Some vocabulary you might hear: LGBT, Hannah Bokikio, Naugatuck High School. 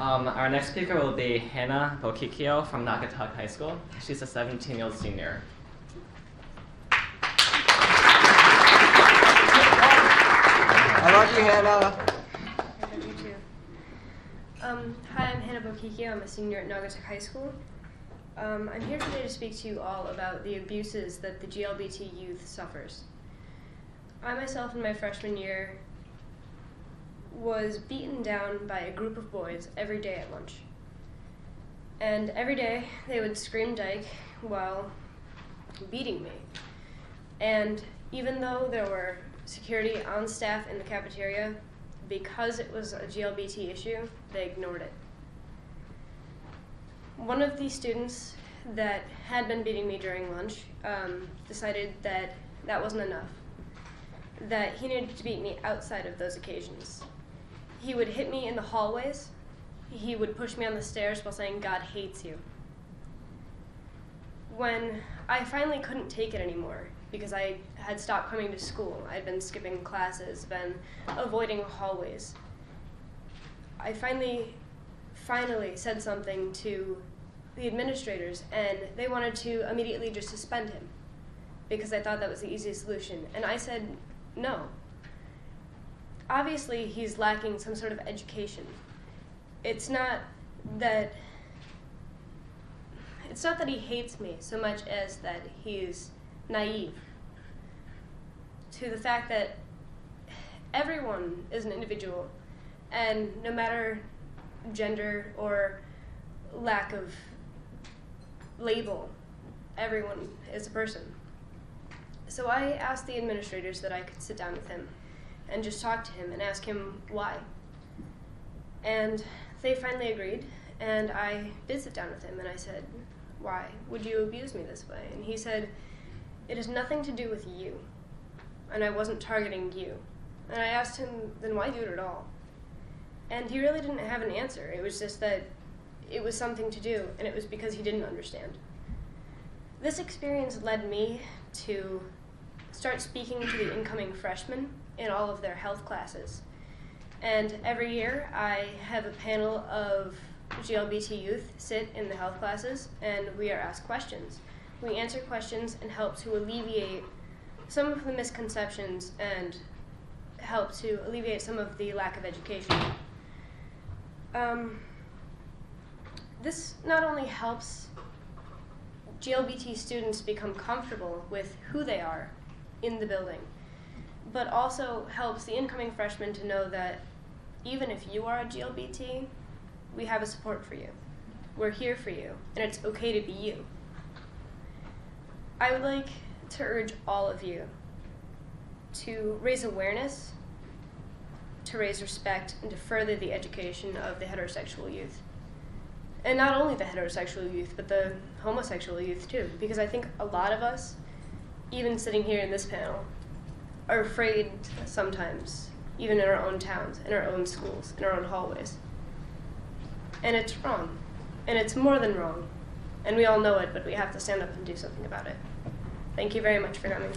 Our next speaker will be Hannah Bokikio from Naugatuck High School. She's a 17-year-old senior. I love you, Hannah. I love you too. Hi, I'm Hannah Bokikio. I'm a senior at Naugatuck High School. I'm here today to speak to you all about the abuses that the LGBT youth suffers. I myself in my freshman year was beaten down by a group of boys every day at lunch. And every day they would scream dyke while beating me. And even though there were security on staff in the cafeteria, because it was a LGBT issue, they ignored it. One of the students that had been beating me during lunch decided that that wasn't enough, that he needed to beat me outside of those occasions. He would hit me in the hallways. He would push me on the stairs while saying, "God hates you." When I finally couldn't take it anymore, because I had stopped coming to school, I'd been skipping classes, been avoiding hallways, I finally said something to the administrators, and they wanted to immediately just suspend him because I thought that was the easiest solution. And I said, no. Obviously, he's lacking some sort of education. It's not that he hates me so much as that he's naive to the fact that everyone is an individual, and no matter gender or lack of label, everyone is a person. So I asked the administrators that I could sit down with him and just talk to him and ask him why. And they finally agreed, and I did sit down with him and I said, "Why would you abuse me this way?" And he said, "It has nothing to do with you, and I wasn't targeting you." And I asked him, "Then why do it at all?" And he really didn't have an answer. It was just that it was something to do, and it was because he didn't understand. This experience led me to start speaking to the incoming freshmen in all of their health classes. And every year, I have a panel of LGBT youth sit in the health classes, and we are asked questions. We answer questions and help to alleviate some of the misconceptions and help to alleviate some of the lack of education. This not only helps LGBT students become comfortable with who they are in the building, but also helps the incoming freshmen to know that even if you are a LGBT, we have a support for you. We're here for you, and it's okay to be you. I would like to urge all of you to raise awareness, to raise respect, and to further the education of the heterosexual youth. And not only the heterosexual youth, but the homosexual youth too, because I think a lot of us, even sitting here in this panel, are afraid sometimes, even in our own towns, in our own schools, in our own hallways. And it's wrong, and it's more than wrong, and we all know it, but we have to stand up and do something about it. Thank you very much for coming.